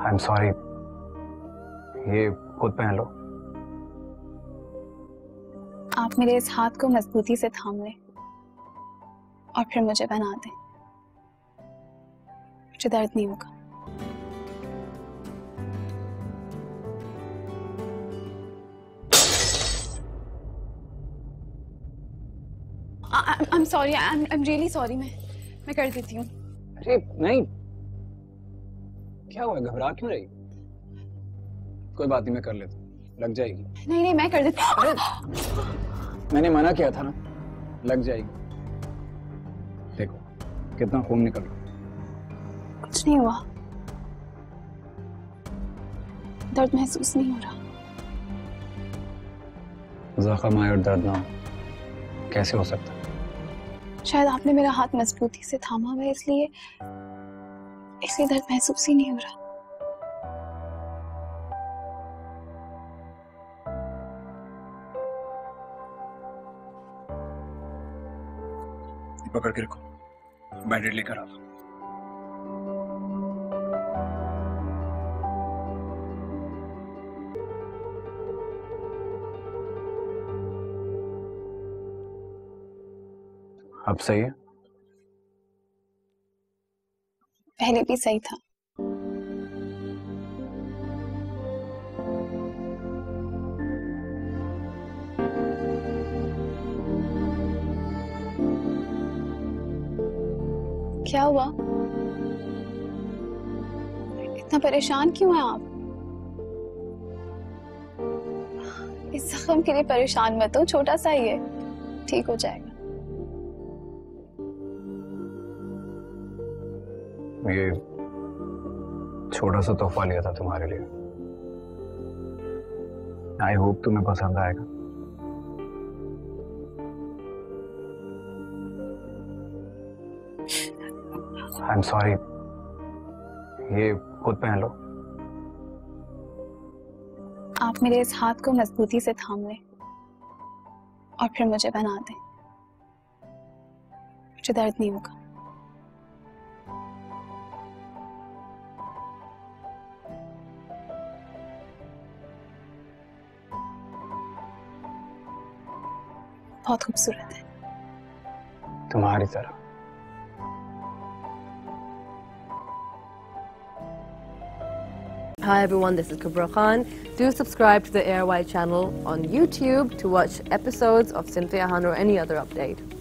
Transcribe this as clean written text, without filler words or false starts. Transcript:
I am sorry, ये खुद पहन लो। आप मेरे इस हाथ को मजबूती से थाम लें और फिर मुझे पहना दें। मुझे दर्द नहीं होगा। I'm sorry, I'm really sorry, मैं कर देती हूँ। अरे नहीं, क्या हुआ, घबरा क्यों रही? कोई बात नहीं, मैं कर लेता हूँ, लग जाएगी। नहीं नहीं, मैं कर देती हूँ। अरे मैंने मना किया था ना, लग जाएगी। देखो कितना खून निकल रहा। कुछ नहीं हुआ, दर्द महसूस नहीं हो रहा। जख्म आए और दर्द ना हो, कैसे हो सकता? शायद आपने मेरा हाथ मजबूती से थामा हुआ है, इसलिए दर्द महसूस ही नहीं हो रहा। पकड़ के रखो, बैंडेड लेकर आओ। अब सही है? पहले भी सही था। क्या हुआ, इतना परेशान क्यों है आप? इस जख्म के लिए परेशान मत हो, छोटा सा ही है, ठीक हो जाएगा। ये छोटा सा तोहफा लिया था तुम्हारे लिए, आई होप तुम्हें पसंद आएगा। आई एम सॉरी, ये खुद पहन लो। आप मेरे इस हाथ को मजबूती से थाम लें और फिर मुझे पहना दें। मुझे दर्द नहीं होगा। बहुत खूबसूरत है। तुम्हारी तरह। Hi everyone, this is Kubra Khan. Do subscribe to the ARY channel on YouTube to watch episodes of Cynthia Han or any other update.